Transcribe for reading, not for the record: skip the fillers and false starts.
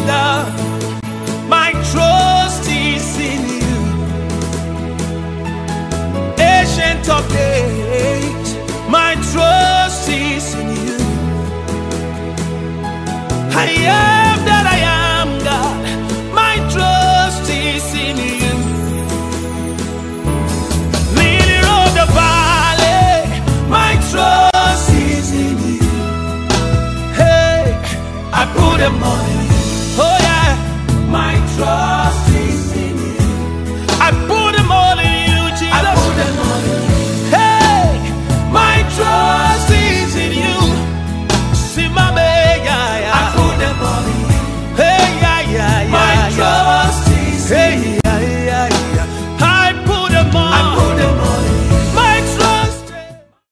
I am